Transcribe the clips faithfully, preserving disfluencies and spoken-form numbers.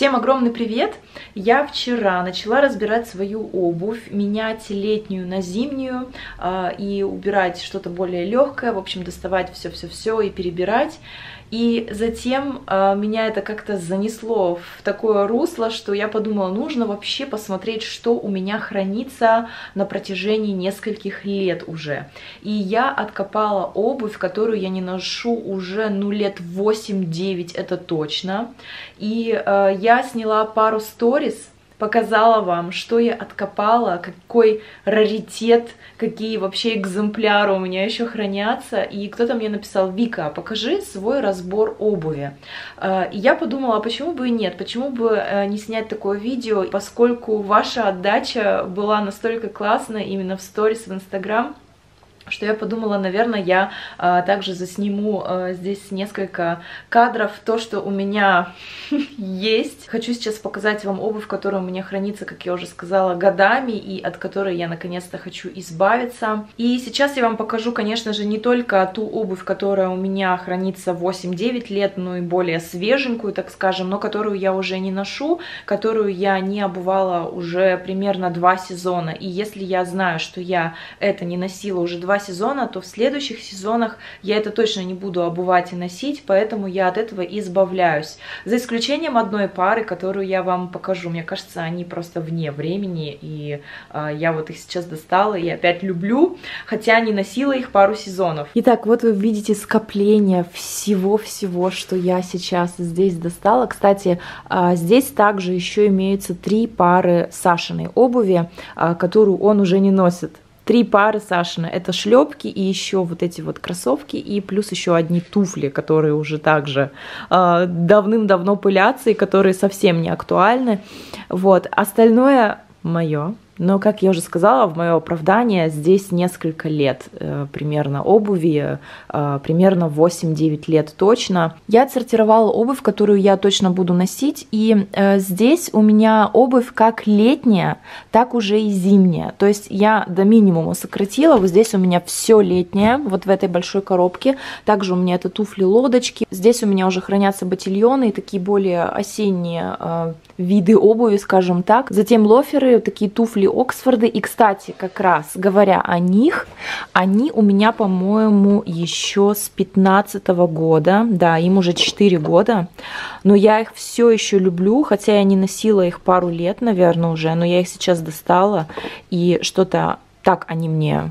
Всем огромный привет! Я вчера начала разбирать свою обувь, менять летнюю на зимнюю э, и убирать что-то более легкое, в общем, доставать все-все-все и перебирать. И затем э, меня это как-то занесло в такое русло, что я подумала, нужно вообще посмотреть, что у меня хранится на протяжении нескольких лет уже. И я откопала обувь, которую я не ношу уже, ну, лет восемь-девять, это точно. И э, я сняла пару сториз, показала вам, что я откопала, какой раритет, какие вообще экземпляры у меня еще хранятся. И кто-то мне написал: Вика, покажи свой разбор обуви. И я подумала, а почему бы и нет, почему бы не снять такое видео, поскольку ваша отдача была настолько классная именно в сторис, в Инстаграм, что я подумала, наверное, я а, также засниму а, здесь несколько кадров, то, что у меня есть. Хочу сейчас показать вам обувь, которая у меня хранится, как я уже сказала, годами, и от которой я наконец-то хочу избавиться. И сейчас я вам покажу, конечно же, не только ту обувь, которая у меня хранится восемь-девять лет, но и более свеженькую, так скажем, но которую я уже не ношу, которую я не обувала уже примерно два сезона. И если я знаю, что я это не носила уже два сезона, то в следующих сезонах я это точно не буду обувать и носить, поэтому я от этого избавляюсь. За исключением одной пары, которую я вам покажу. Мне кажется, они просто вне времени, и э, я вот их сейчас достала и опять люблю, хотя не носила их пару сезонов. Итак, вот вы видите скопление всего-всего, что я сейчас здесь достала. Кстати, э, здесь также еще имеются три пары Сашиной обуви, э, которую он уже не носит. Три пары Сашины. Это шлепки и еще вот эти вот кроссовки, и плюс еще одни туфли, которые уже также э, давным-давно пылятся и которые совсем не актуальны. Вот. Остальное мое. Но, как я уже сказала, в мое оправдание, здесь несколько лет э, примерно обуви, э, примерно восемь-девять лет точно. Я отсортировала обувь, которую я точно буду носить, и э, здесь у меня обувь как летняя, так уже и зимняя. То есть я до минимума сократила, вот здесь у меня все летнее, вот в этой большой коробке. Также у меня это туфли-лодочки. Здесь у меня уже хранятся ботильоны и такие более осенние э, виды обуви, скажем так. Затем лоферы, такие туфли Оксфорды. И, кстати, как раз говоря о них, они у меня, по-моему, еще с пятнадцатого года. Да, им уже четыре года. Но я их все еще люблю, хотя я не носила их пару лет, наверное, уже. Но я их сейчас достала, и что-то так они мне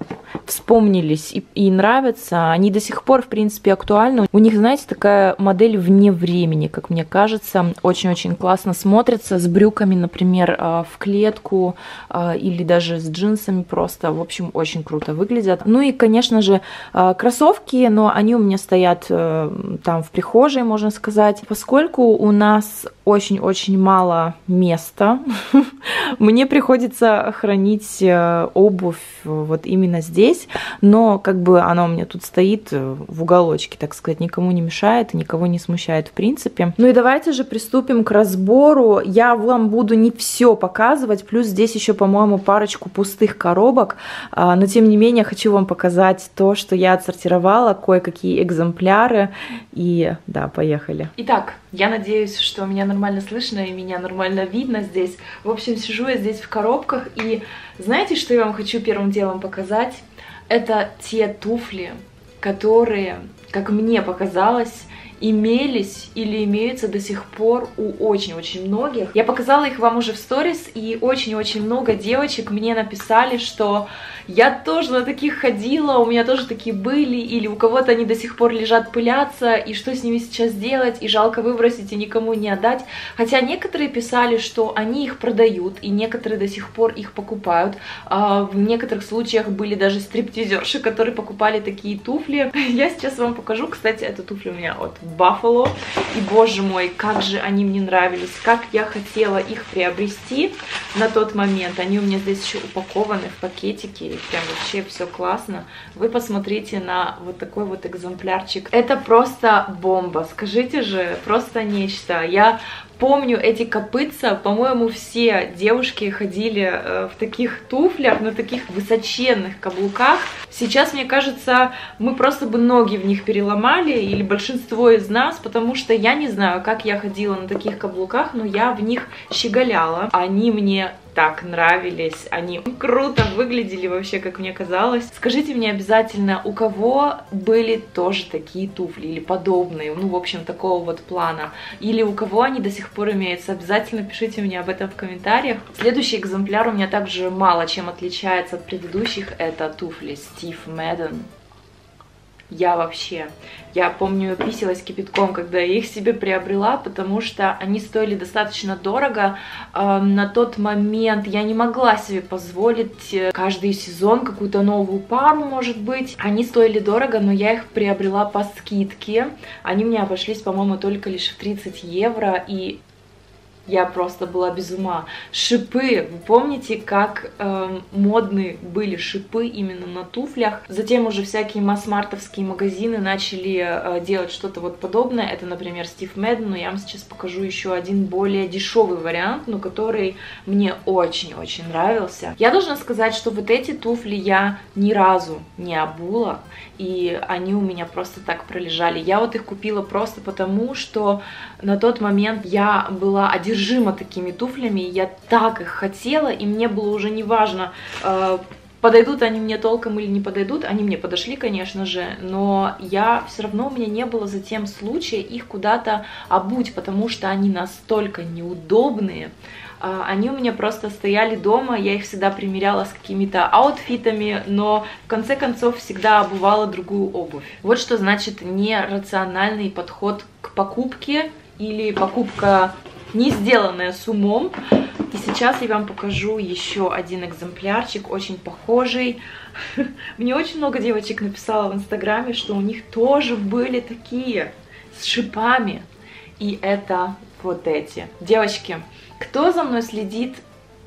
вспомнились и, и нравятся. Они до сих пор, в принципе, актуальны. У них, знаете, такая модель вне времени, как мне кажется. Очень-очень классно смотрится с брюками, например, в клетку или даже с джинсами просто. В общем, очень круто выглядят. Ну и, конечно же, кроссовки, но они у меня стоят там в прихожей, можно сказать. Поскольку у нас очень-очень мало места, мне приходится хранить обувь вот именно здесь, но как бы она у меня тут стоит в уголочке, так сказать, никому не мешает и никого не смущает в принципе. Ну и давайте же приступим к разбору. Я вам буду не все показывать, плюс здесь еще, по-моему, парочку пустых коробок, но тем не менее хочу вам показать то, что я отсортировала, кое-какие экземпляры, и да, поехали. Итак, я надеюсь, что меня нормально слышно и меня нормально видно здесь. В общем, сижу я здесь в коробках, и знаете, что я вам хочу первым делом показать? Это те туфли, которые, как мне показалось, имелись или имеются до сих пор у очень-очень многих. Я показала их вам уже в сторис, и очень-очень много девочек мне написали, что я тоже на таких ходила, у меня тоже такие были, или у кого-то они до сих пор лежат, пылятся, и что с ними сейчас делать, и жалко выбросить, и никому не отдать. Хотя некоторые писали, что они их продают, и некоторые до сих пор их покупают. В некоторых случаях были даже стриптизерши, которые покупали такие туфли. Я сейчас вам покажу, кстати, эту туфлю у меня от Buffalo, и, боже мой, как же они мне нравились, как я хотела их приобрести на тот момент. Они у меня здесь еще упакованы в пакетики, и прям вообще все классно. Вы посмотрите на вот такой вот экземплярчик. Это просто бомба, скажите же, просто нечто. Я помню эти копытца, по-моему, все девушки ходили в таких туфлях, на таких высоченных каблуках. Сейчас, мне кажется, мы просто бы ноги в них переломали, или большинство из нас, потому что я не знаю, как я ходила на таких каблуках, но я в них щеголяла. Они мне так нравились, они круто выглядели вообще, как мне казалось. Скажите мне обязательно, у кого были тоже такие туфли или подобные, ну, в общем, такого вот плана, или у кого они до сих пор имеются, обязательно пишите мне об этом в комментариях. Следующий экземпляр у меня также мало чем отличается от предыдущих, это туфли Steve Madden. Я вообще, я помню, писалась кипятком, когда я их себе приобрела, потому что они стоили достаточно дорого. Э, на тот момент я не могла себе позволить каждый сезон какую-то новую пару, может быть. Они стоили дорого, но я их приобрела по скидке. Они мне обошлись, по-моему, только лишь в тридцать евро, и я просто была без ума. Шипы. Вы помните, как э, модны были шипы именно на туфлях? Затем уже всякие масс-мартовские магазины начали э, делать что-то вот подобное. Это, например, Steve Madden, но я вам сейчас покажу еще один более дешевый вариант, но который мне очень-очень нравился. Я должна сказать, что вот эти туфли я ни разу не обула, и они у меня просто так пролежали. Я вот их купила просто потому, что на тот момент я была одержима такими туфлями, я так их хотела, и мне было уже не важно, подойдут они мне толком или не подойдут. Они мне подошли, конечно же, но я все равно, у меня не было затем случая их куда-то обуть, потому что они настолько неудобные. Они у меня просто стояли дома, я их всегда примеряла с какими-то аутфитами, но в конце концов всегда обувала другую обувь. Вот что значит нерациональный подход к покупке или покупка не сделанная с умом. И сейчас я вам покажу еще один экземплярчик, очень похожий. Мне очень много девочек написало в Инстаграме, что у них тоже были такие, с шипами. И это вот эти. Девочки, кто за мной следит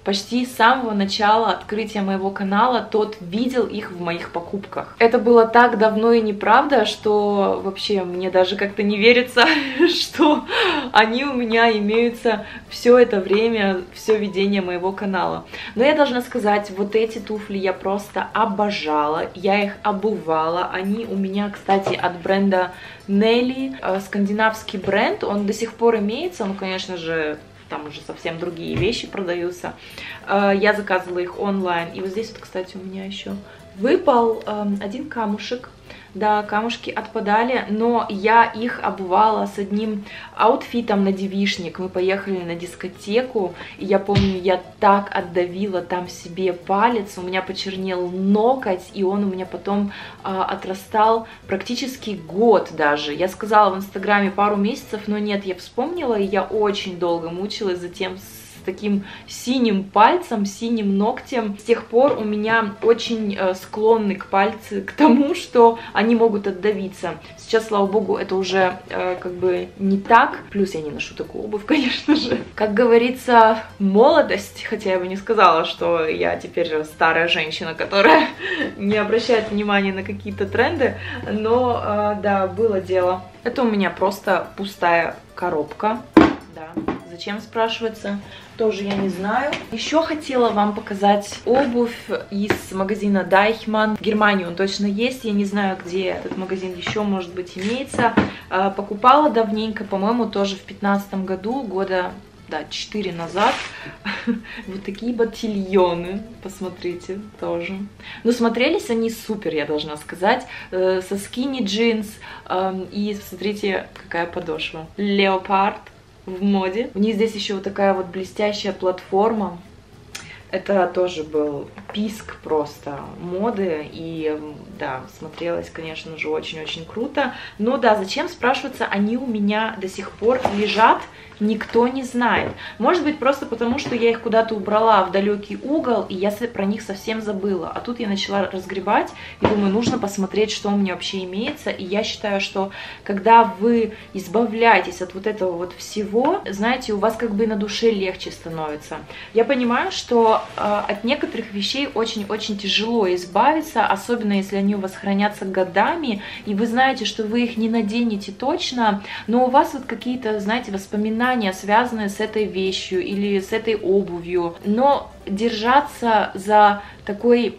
почти с самого начала открытия моего канала, тот видел их в моих покупках. Это было так давно и неправда, что вообще мне даже как-то не верится, что они у меня имеются все это время, все ведение моего канала. Но я должна сказать, вот эти туфли я просто обожала, я их обувала. Они у меня, кстати, от бренда Nelly, скандинавский бренд, он до сих пор имеется, он, конечно же, там уже совсем другие вещи продаются. Я заказывала их онлайн. И вот здесь вот, кстати, у меня еще выпал один камушек. Да, камушки отпадали, но я их обувала с одним аутфитом на девичник. Мы поехали на дискотеку, и я помню, я так отдавила там себе палец, у меня почернел ноготь, и он у меня потом э, отрастал практически год даже. Я сказала в Инстаграме пару месяцев, но нет, я вспомнила, и я очень долго мучилась затем с таким синим пальцем, синим ногтем. С тех пор у меня очень склонны к пальцы к тому, что они могут отдавиться. Сейчас, слава богу, это уже э, как бы не так. Плюс я не ношу такую обувь, конечно же. Как говорится, молодость, хотя я бы не сказала, что я теперь старая женщина, которая не обращает внимания на какие-то тренды, но э, да, было дело. Это у меня просто пустая коробка. Да. Зачем, спрашивается, тоже я не знаю. Еще хотела вам показать обувь из магазина Deichmann. В Германии он точно есть, я не знаю, где этот магазин еще, может быть, имеется. Покупала давненько, по-моему, тоже в пятнадцатом году, года... да, четыре назад, вот такие ботильоны, посмотрите, тоже. Но смотрелись они супер, я должна сказать, э, со skinny jeans, э, и смотрите, какая подошва. Леопард в моде. У них здесь еще вот такая вот блестящая платформа. Это тоже был писк просто моды, и да, смотрелось, конечно же, очень-очень круто. Но да, зачем, спрашивается, они у меня до сих пор лежат, никто не знает. Может быть, просто потому, что я их куда-то убрала в далекий угол, и я про них совсем забыла. А тут я начала разгребать, и думаю, нужно посмотреть, что у меня вообще имеется. И я считаю, что когда вы избавляетесь от вот этого вот всего, знаете, у вас как бы на душе легче становится. Я понимаю, что от некоторых вещей вещей очень-очень тяжело избавиться, особенно если они у вас хранятся годами, и вы знаете, что вы их не наденете точно, но у вас вот какие-то, знаете, воспоминания, связанные с этой вещью или с этой обувью. Но держаться за такой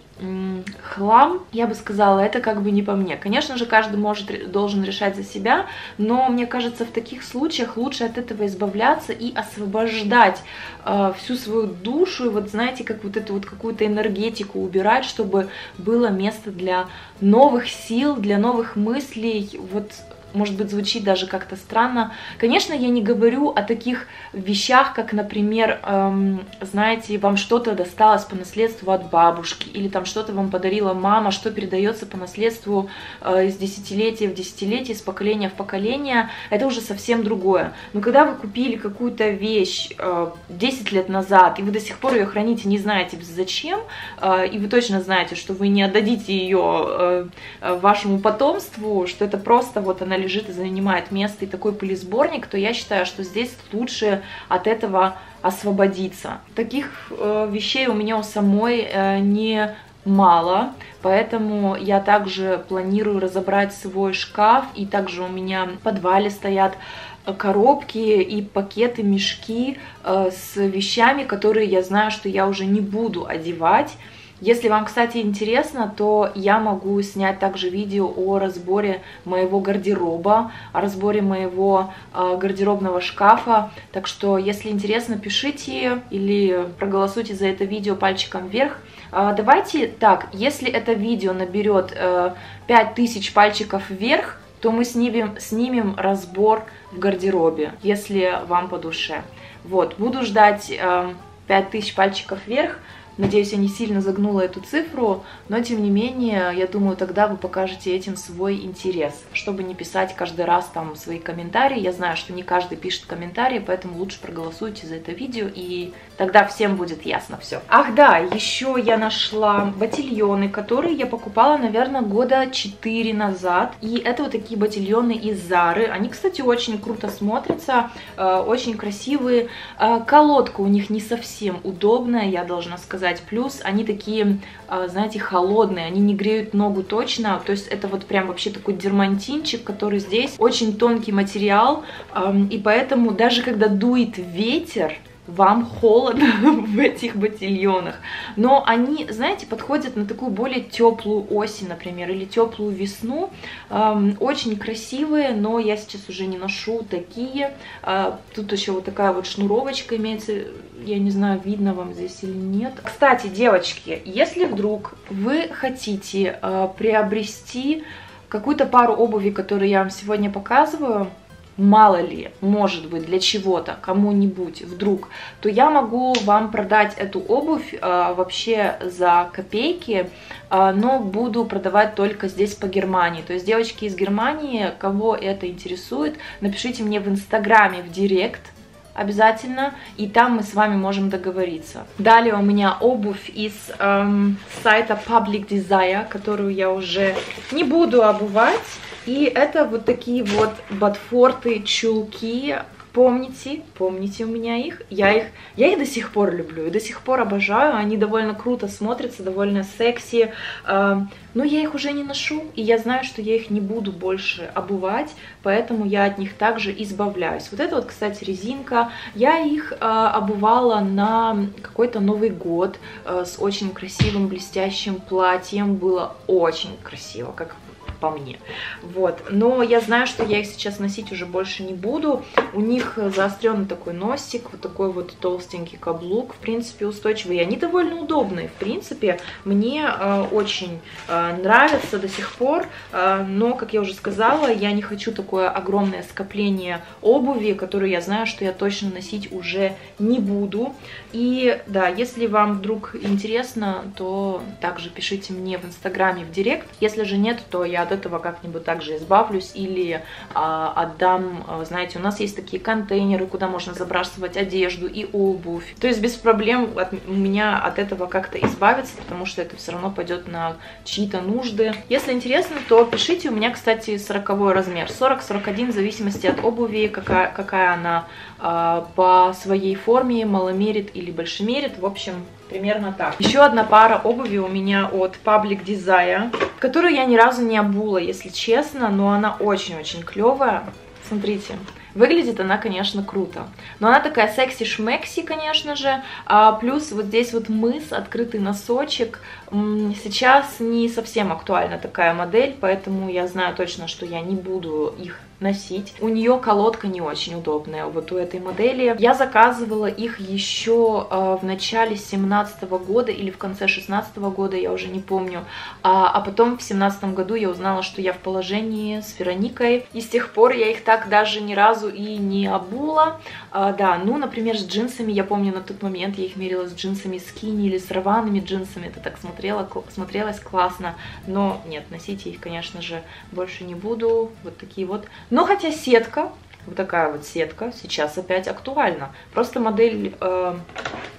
хлам, я бы сказала, это как бы не по мне. Конечно же, каждый может, должен решать за себя, но мне кажется, в таких случаях лучше от этого избавляться и освобождать э, всю свою душу, и вот знаете, как вот эту вот какую-то энергетику убирать, чтобы было место для новых сил, для новых мыслей. Вот, может быть, звучит даже как-то странно. Конечно, я не говорю о таких вещах, как, например, эм, знаете, вам что-то досталось по наследству от бабушки, или там что-то вам подарила мама, что передается по наследству э, из десятилетия в десятилетие, из поколения в поколение. Это уже совсем другое. Но когда вы купили какую-то вещь э, десять лет назад, и вы до сих пор ее храните, не знаете зачем, э, и вы точно знаете, что вы не отдадите ее э, вашему потомству, что это просто вот она лежит и занимает место, и такой пылесборник, то я считаю, что здесь лучше от этого освободиться. Таких э, вещей у меня у самой э, не мало, поэтому я также планирую разобрать свой шкаф, и также у меня в подвале стоят коробки и пакеты, мешки э, с вещами, которые я знаю, что я уже не буду одевать. Если вам, кстати, интересно, то я могу снять также видео о разборе моего гардероба, о разборе моего э, гардеробного шкафа. Так что, если интересно, пишите или проголосуйте за это видео пальчиком вверх. Э, давайте так, если это видео наберет э, пять тысяч пальчиков вверх, то мы снимем, снимем разбор в гардеробе, если вам по душе. Вот, буду ждать э, пять тысяч пальчиков вверх. Надеюсь, я не сильно загнула эту цифру, но тем не менее, я думаю, тогда вы покажете этим свой интерес, чтобы не писать каждый раз там свои комментарии. Я знаю, что не каждый пишет комментарии, поэтому лучше проголосуйте за это видео, и тогда всем будет ясно все. Ах да, еще я нашла ботильоны, которые я покупала, наверное, года четыре назад. И это вот такие ботильоны из Зары. Они, кстати, очень круто смотрятся, очень красивые. Колодка у них не совсем удобная, я должна сказать. Плюс они такие, знаете, холодные, они не греют ногу точно, то есть это вот прям вообще такой дермантинчик, который здесь, очень тонкий материал, и поэтому даже когда дует ветер, вам холодно в этих ботильонах. Но они, знаете, подходят на такую более теплую осень, например, или теплую весну. Эм, очень красивые, но я сейчас уже не ношу такие. Э, тут еще вот такая вот шнуровочка имеется. Я не знаю, видно вам здесь или нет. Кстати, девочки, если вдруг вы хотите э, приобрести какую-то пару обуви, которую я вам сегодня показываю, мало ли, может быть, для чего-то, кому-нибудь вдруг, то я могу вам продать эту обувь а, вообще за копейки, а, но буду продавать только здесь по Германии. То есть, девочки из Германии, кого это интересует, напишите мне в Инстаграме, в Директ обязательно, и там мы с вами можем договориться. Далее у меня обувь из эм, сайта Public Desire, которую я уже не буду обувать. И это вот такие вот ботфорты, чулки. Помните, помните у меня их. Я их, я их до сих пор люблю и до сих пор обожаю. Они довольно круто смотрятся, довольно секси. Но я их уже не ношу, и я знаю, что я их не буду больше обувать, поэтому я от них также избавляюсь. Вот это вот, кстати, резинка. Я их обувала на какой-то Новый год с очень красивым блестящим платьем. Было очень красиво, как по мне. Вот. Но я знаю, что я их сейчас носить уже больше не буду. У них заостренный такой носик, вот такой вот толстенький каблук, в принципе, устойчивый. И они довольно удобные, в принципе. Мне э, очень э, нравятся до сих пор, э, но, как я уже сказала, я не хочу такое огромное скопление обуви, которую я знаю, что я точно носить уже не буду. И да, если вам вдруг интересно, то также пишите мне в Инстаграме, в Директ. Если же нет, то я этого как-нибудь также избавлюсь или а, отдам, а, знаете, у нас есть такие контейнеры, куда можно забрасывать одежду и обувь, то есть без проблем от, у меня от этого как-то избавиться, потому что это все равно пойдет на чьи-то нужды. Если интересно, то пишите. У меня, кстати, сороковой размер, сорок сорок один, в зависимости от обуви, какая, какая она а, по своей форме, маломерит или большемерит, в общем. примерно так. Еще одна пара обуви у меня от Public Desire, которую я ни разу не обула, если честно, но она очень-очень клевая. Смотрите. Выглядит она, конечно, круто. Но она такая секси-шмекси, конечно же. А плюс вот здесь вот мыс, открытый носочек. Сейчас не совсем актуальна такая модель, поэтому я знаю точно, что я не буду их носить. У нее колодка не очень удобная, вот у этой модели. Я заказывала их еще в начале две тысячи семнадцатого года или в конце две тысячи шестнадцатого года, я уже не помню. А потом в две тысячи семнадцатом году я узнала, что я в положении с Вероникой. И с тех пор я их так даже ни разу и не обула. А, да, ну, например, с джинсами, я помню, на тот момент я их мерила с джинсами скини или с рваными джинсами, это так смотрела, смотрелось классно, но нет, носить я их, конечно же, больше не буду, вот такие вот, но хотя сетка, вот такая вот сетка сейчас опять актуальна, просто модель, э,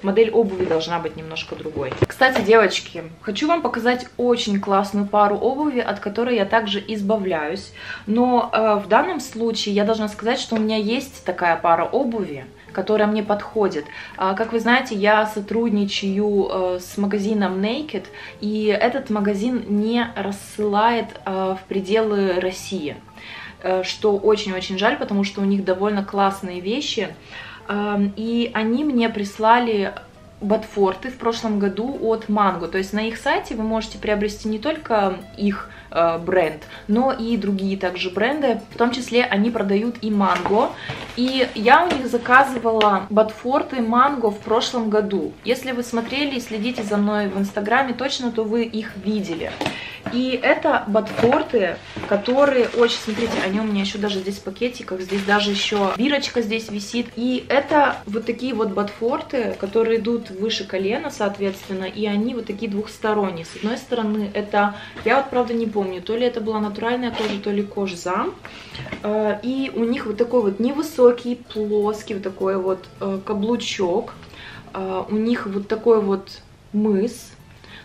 модель обуви должна быть немножко другой. Кстати, девочки, хочу вам показать очень классную пару обуви, от которой я также избавляюсь, но э, в данном случае я должна сказать, что у меня есть такая пара обуви, которая мне подходит. Как вы знаете, я сотрудничаю с магазином Naked, и этот магазин не рассылает в пределы России, что очень-очень жаль, потому что у них довольно классные вещи, и они мне прислали ботфорты в прошлом году от Mango, то есть на их сайте вы можете приобрести не только их э, бренд, но и другие также бренды, в том числе они продают и Mango, и я у них заказывала ботфорты Mango в прошлом году. Если вы смотрели и следите за мной в Инстаграме точно, то вы их видели. И это ботфорты, которые очень, смотрите, они у меня еще даже здесь в пакетиках, здесь даже еще бирочка здесь висит. И это вот такие вот ботфорты, которые идут выше колена, соответственно, и они вот такие двухсторонние. С одной стороны, это, я вот правда не помню, то ли это была натуральная кожа, то ли кожзам. И у них вот такой вот невысокий, плоский вот такой вот каблучок. У них вот такой вот мыс.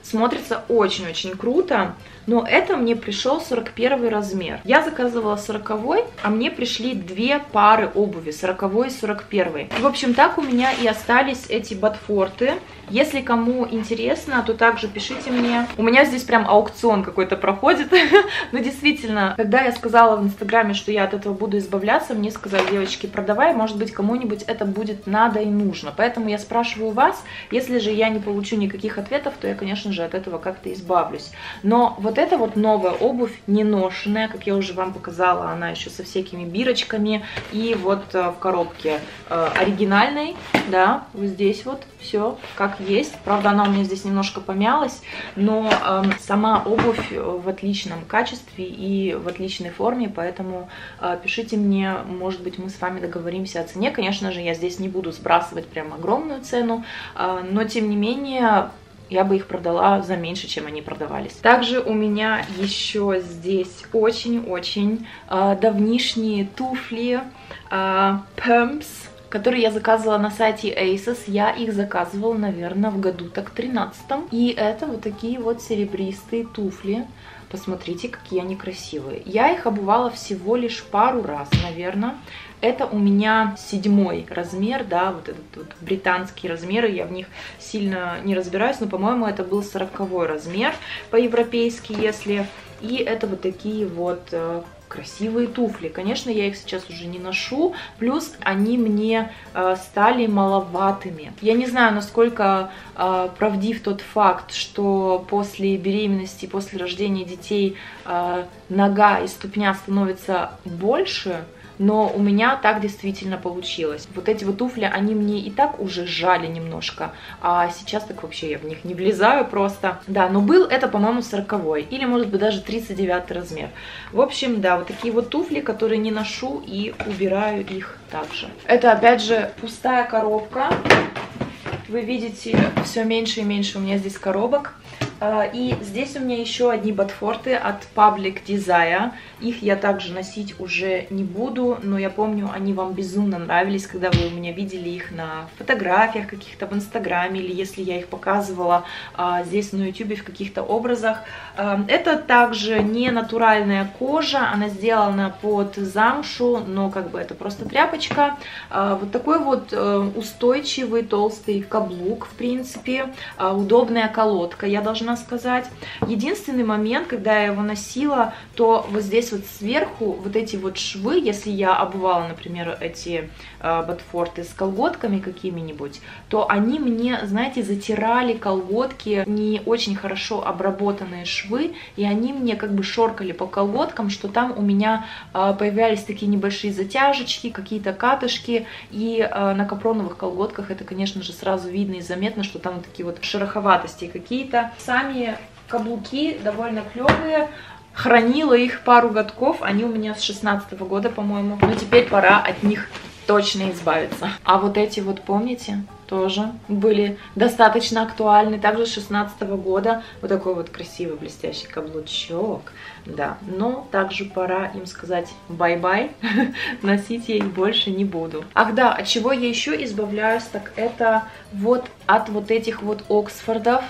Смотрится очень-очень круто, но это мне пришел сорок первый размер. Я заказывала сороковой, а мне пришли две пары обуви, сороковой и сорок первый. В общем, так у меня и остались эти ботфорты. Если кому интересно, то также пишите мне. У меня здесь прям аукцион какой-то проходит. Но действительно, когда я сказала в Инстаграме, что я от этого буду избавляться, мне сказали, девочки, продавай, может быть, кому-нибудь это будет надо и нужно. Поэтому я спрашиваю вас, если же я не получу никаких ответов, то я, конечно же, от этого как-то избавлюсь. Но вот это вот новая обувь, не ношенная, как я уже вам показала, она еще со всякими бирочками. И вот в коробке оригинальной, да, вот здесь вот все как есть. Правда, она у меня здесь немножко помялась, но э, сама обувь в отличном качестве и в отличной форме, поэтому э, пишите мне, может быть, мы с вами договоримся о цене. Конечно же, я здесь не буду сбрасывать прям огромную цену, э, но тем не менее... Я бы их продала за меньше, чем они продавались. Также у меня еще здесь очень-очень э, давнишние туфли э, Pumps, которые я заказывала на сайте Asos. Я их заказывала, наверное, в году так тринадцатом. И это вот такие вот серебристые туфли. Посмотрите, какие они красивые. Я их обувала всего лишь пару раз, наверное. Это у меня седьмой размер, да, вот этот вот британские размеры, я в них сильно не разбираюсь, но, по-моему, это был сороковой размер по-европейски, если. И это вот такие вот красивые туфли. Конечно, я их сейчас уже не ношу, плюс они мне э, стали маловатыми. Я не знаю, насколько э, правдив тот факт, что после беременности, после рождения детей э, нога и ступня становятся больше, но у меня так действительно получилось. Вот эти вот туфли, они мне и так уже сжали немножко, а сейчас так вообще я в них не влезаю просто. Да, но был это, по-моему, сороковой, или, может быть, даже тридцать девятый размер. В общем, да, вот такие вот туфли, которые не ношу и убираю их также. Это, опять же, пустая коробка. Вы видите, все меньше и меньше у меня здесь коробок. И здесь у меня еще одни ботфорты от Public Desire. Их я также носить уже не буду, но я помню, они вам безумно нравились, когда вы у меня видели их на фотографиях каких-то в Инстаграме, или если я их показывала здесь на Ютубе в каких-то образах. Это также не натуральная кожа, она сделана под замшу, но как бы это просто тряпочка. Вот такой вот устойчивый толстый каблук, в принципе, удобная колодка, я должна сказать. Единственный момент, когда я его носила, то вот здесь вот сверху вот эти вот швы, если я обувала, например, эти э, ботфорты с колготками какими-нибудь, то они мне, знаете, затирали колготки, не очень хорошо обработанные швы, и они мне как бы шоркали по колготкам, что там у меня э, появлялись такие небольшие затяжечки, какие-то катышки, и э, на капроновых колготках это, конечно же, сразу видно и заметно, что там вот такие вот шероховатости какие-то. Сами каблуки довольно клевые. Хранила их пару годков, они у меня с шестнадцатого года, по-моему. Но теперь пора от них точно избавиться. А вот эти вот, помните, тоже были достаточно актуальны. Также с шестнадцатого года. Вот такой вот красивый блестящий каблучок. Да, но также пора им сказать бай-бай. Носить я их больше не буду. Ах да, от чего я еще избавляюсь, так это вот от вот этих вот Оксфордов.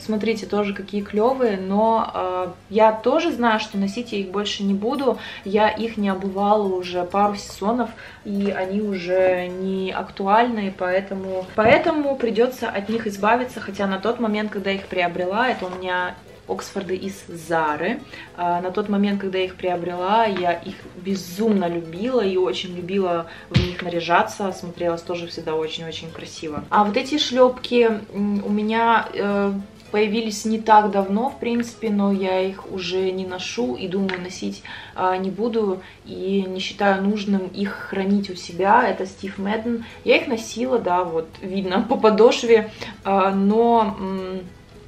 Смотрите, тоже какие клевые, но э, я тоже знаю, что носить я их больше не буду. Я их не обувала уже пару сезонов, и они уже не актуальны, поэтому, поэтому придется от них избавиться. Хотя на тот момент, когда я их приобрела, это у меня Оксфорды из Зары. А на тот момент, когда я их приобрела, я их безумно любила и очень любила в них наряжаться. Смотрелась тоже всегда очень-очень красиво. А вот эти шлепки у меня... Э появились не так давно, в принципе, но я их уже не ношу и, думаю, носить а, не буду, и не считаю нужным их хранить у себя. Это Steve Madden. Я их носила, да, вот видно по подошве, а, но...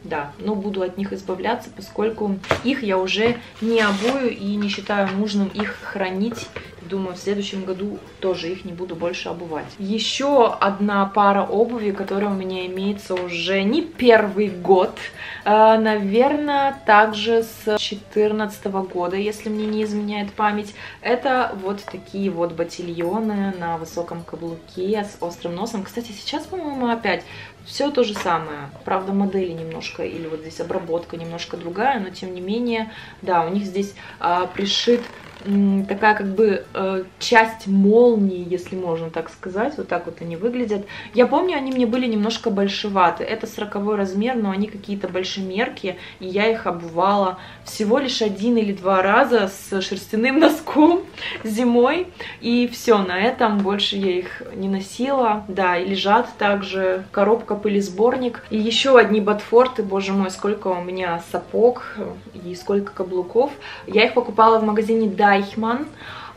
Да, но буду от них избавляться, поскольку их я уже не обую и не считаю нужным их хранить. Думаю, в следующем году тоже их не буду больше обувать. Еще одна пара обуви, которая у меня имеется уже не первый год. Наверное, также с две тысячи четырнадцатого года, если мне не изменяет память. Это вот такие вот ботильоны на высоком каблуке с острым носом. Кстати, сейчас, по-моему, опять... Все то же самое, правда, модели немножко, или вот здесь обработка немножко другая, но тем не менее, да, у них здесь а, пришит м, такая как бы а, часть молнии, если можно так сказать, вот так вот они выглядят. Я помню, они мне были немножко большеваты, это сороковой размер, но они какие-то большемерки, и я их обувала всего лишь один или два раза с шерстяным носком зимой, и все, на этом больше я их не носила, да, и лежат также коробка пылесборник. И еще одни ботфорты, боже мой, сколько у меня сапог и сколько каблуков. Я их покупала в магазине Deichmann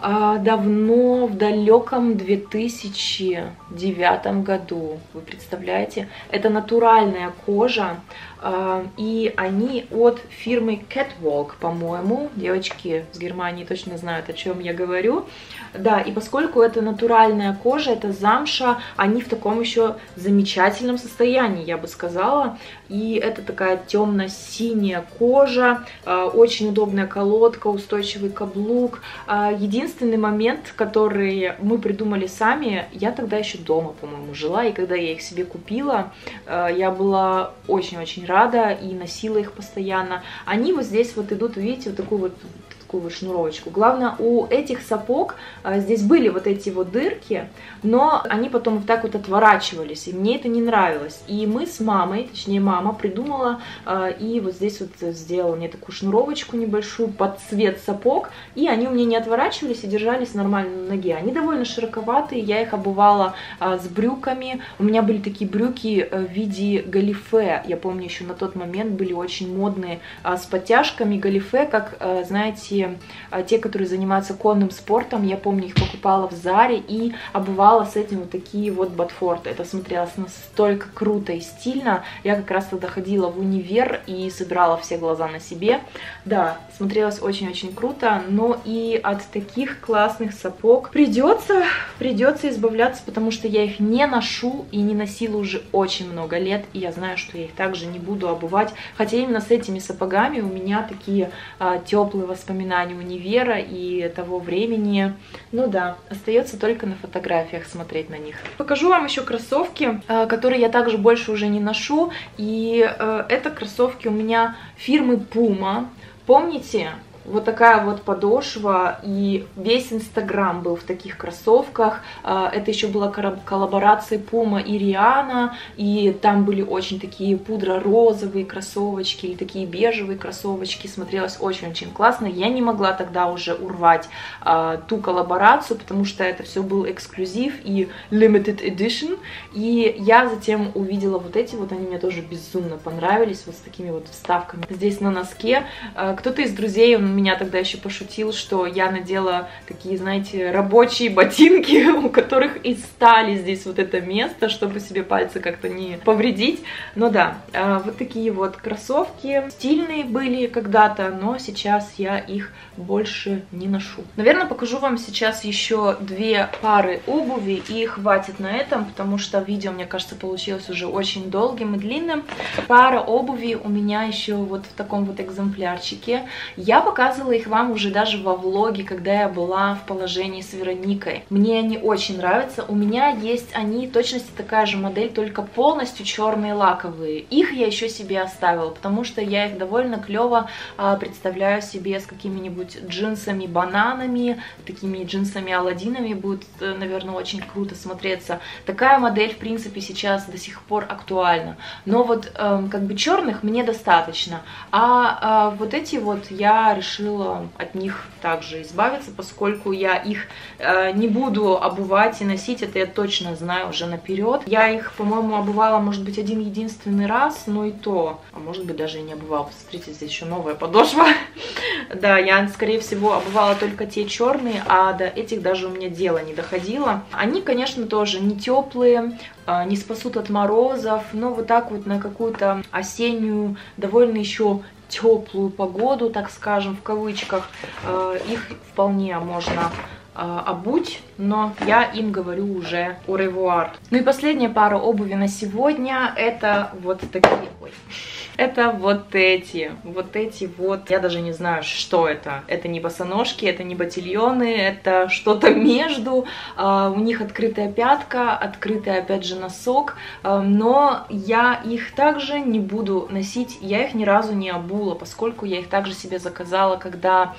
давно, в далеком две тысячи девятом году, вы представляете? Это натуральная кожа, и они от фирмы Catwalk, по-моему. Девочки с Германии точно знают, о чем я говорю. Да, и поскольку это натуральная кожа, это замша, они в таком еще замечательном состоянии, я бы сказала. И это такая темно-синяя кожа, очень удобная колодка, устойчивый каблук. Единственный момент, который мы придумали сами, я тогда еще дома, по-моему, жила, и когда я их себе купила, я была очень-очень рада и носила их постоянно. Они вот здесь вот идут, видите, вот такую вот... шнуровочку. Главное, у этих сапог а, здесь были вот эти вот дырки, но они потом вот так вот отворачивались, и мне это не нравилось. И мы с мамой, точнее мама придумала, а, и вот здесь вот сделала мне такую шнуровочку небольшую под цвет сапог, и они у меня не отворачивались и держались нормально на ноге. Они довольно широковатые, я их обувала а, с брюками. У меня были такие брюки в виде галифе, я помню, еще на тот момент были очень модные, а, с подтяжками галифе, как, а, знаете, люди, те, которые занимаются конным спортом, я помню, их покупала в Заре и обувала с этим вот такие вот ботфорты. Это смотрелось настолько круто и стильно. Я как раз тогда ходила в универ и собирала все глаза на себе. Да, смотрелось очень-очень круто, но и от таких классных сапог придется, придется избавляться, потому что я их не ношу и не носила уже очень много лет, и я знаю, что я их также не буду обувать, хотя именно с этими сапогами у меня такие а, теплые воспоминания универа и того времени. Ну да, остается только на фотографиях смотреть на них. Покажу вам еще кроссовки, а, которые я также больше уже не ношу, и а, это кроссовки у меня фирмы Puma. Помните? Вот такая вот подошва, и весь Инстаграм был в таких кроссовках. Это еще была коллаборация Puma и Rihanna, и там были очень такие пудро-розовые кроссовочки или такие бежевые кроссовочки. Смотрелось очень-очень классно. Я не могла тогда уже урвать а, ту коллаборацию, потому что это все был эксклюзив и limited edition. И я затем увидела вот эти вот, они мне тоже безумно понравились, вот с такими вот вставками здесь на носке. А, кто-то из друзей, он меня тогда еще пошутил, что я надела такие, знаете, рабочие ботинки, у которых и стали здесь вот это место, чтобы себе пальцы как-то не повредить. Но да, вот такие вот кроссовки стильные были когда-то, но сейчас я их больше не ношу. Наверное, покажу вам сейчас еще две пары обуви, и хватит на этом, потому что видео, мне кажется, получилось уже очень долгим и длинным. Пара обуви у меня еще вот в таком вот экземплярчике. Я показывала показывала их вам уже даже во влоге, когда я была в положении с Вероникой. Мне они очень нравятся. У меня есть они, точности такая же модель, только полностью черные лаковые. Их я еще себе оставила, потому что я их довольно клево а, представляю себе с какими-нибудь джинсами-бананами, такими джинсами-аладдинами. Будет, наверное, очень круто смотреться. Такая модель, в принципе, сейчас до сих пор актуальна. Но вот э, как бы черных мне достаточно. А э, вот эти вот я решила от них также избавиться, поскольку я их э, не буду обувать и носить, это я точно знаю уже наперед. Я их, по-моему, обувала, может быть, один единственный раз, но и то, а может быть, даже и не обувала. Посмотрите, здесь еще новая подошва. Да, я, скорее всего, обувала только те черные, а до этих даже у меня дело не доходило. Они, конечно, тоже не теплые, не спасут от морозов, но вот так вот на какую-то осеннюю, довольно еще теплую погоду, так скажем, в кавычках, их вполне можно обуть, но я им говорю уже au revoir. Ну и последняя пара обуви на сегодня, это вот такие... Ой. Это вот эти, вот эти вот, я даже не знаю, что это. Это не босоножки, это не ботильоны, это что-то между. У них открытая пятка, открытая опять же носок, но я их также не буду носить, я их ни разу не обула, поскольку я их также себе заказала, когда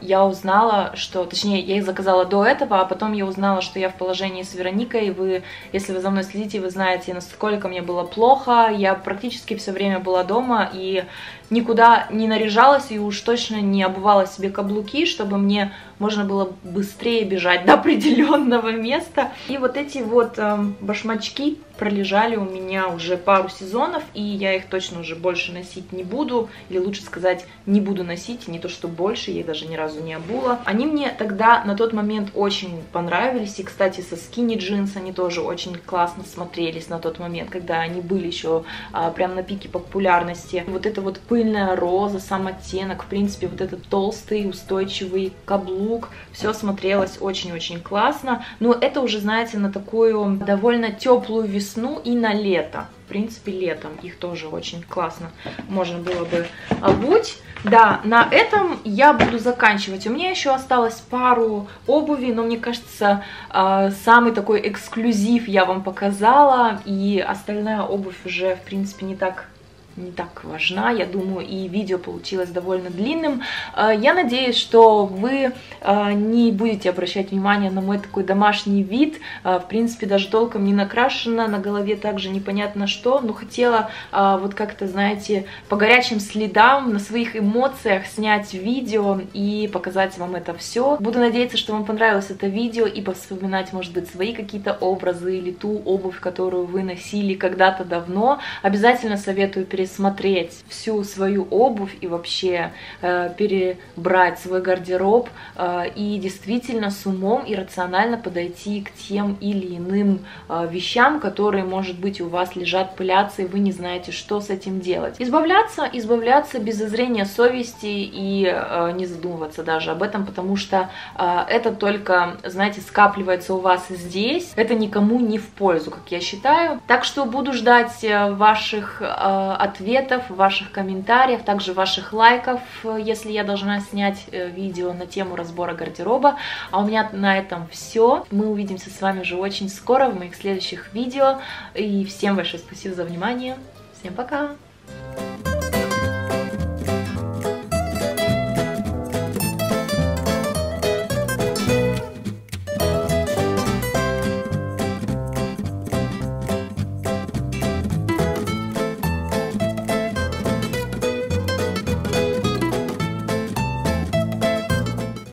я узнала, что, точнее, я их заказала до этого, а потом я узнала, что я в положении с Вероникой, и вы, если вы за мной следите, вы знаете, насколько мне было плохо, я практически все время была дома и никуда не наряжалась, и уж точно не обувала себе каблуки, чтобы мне можно было быстрее бежать до определенного места. И вот эти вот э, башмачки пролежали у меня уже пару сезонов, и я их точно уже больше носить не буду, или лучше сказать, не буду носить, не то что больше, я их даже ни разу не обула. Они мне тогда на тот момент очень понравились, и, кстати, со скини джинс они тоже очень классно смотрелись на тот момент, когда они были еще э, прям на пике популярности. Вот это вот пыльная роза, сам оттенок, в принципе, вот этот толстый, устойчивый каблук, все смотрелось очень-очень классно, но это уже, знаете, на такую довольно теплую весну и на лето. В принципе, летом их тоже очень классно можно было бы обуть. Да, на этом я буду заканчивать. У меня еще осталось пару обуви, но мне кажется, самый такой эксклюзив я вам показала, и остальная обувь уже, в принципе, не так... не так важна, я думаю, и видео получилось довольно длинным. Я надеюсь, что вы не будете обращать внимание на мой такой домашний вид, в принципе, даже толком не накрашена, на голове также непонятно что, но хотела вот как-то, знаете, по горячим следам, на своих эмоциях снять видео и показать вам это все. Буду надеяться, что вам понравилось это видео, и повспоминать, может быть, свои какие-то образы или ту обувь, которую вы носили когда-то давно. Обязательно советую перейти пересмотреть всю свою обувь и вообще э, перебрать свой гардероб э, и действительно с умом и рационально подойти к тем или иным э, вещам, которые, может быть, у вас лежат, пылятся, и вы не знаете, что с этим делать. Избавляться, избавляться без зазрения совести и э, не задумываться даже об этом, потому что э, это только, знаете, скапливается у вас здесь, это никому не в пользу, как я считаю. Так что буду ждать ваших э, ответов, ваших комментариев, также ваших лайков, если я должна снять видео на тему разбора гардероба. А у меня на этом все. Мы увидимся с вами уже очень скоро в моих следующих видео. И всем большое спасибо за внимание. Всем пока!